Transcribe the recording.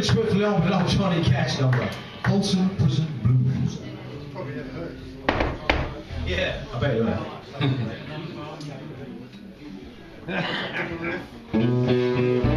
Moving swiftly on with our Johnny Cash number, Folsom Prison Blues. Probably never heard. Yeah, I bet you have.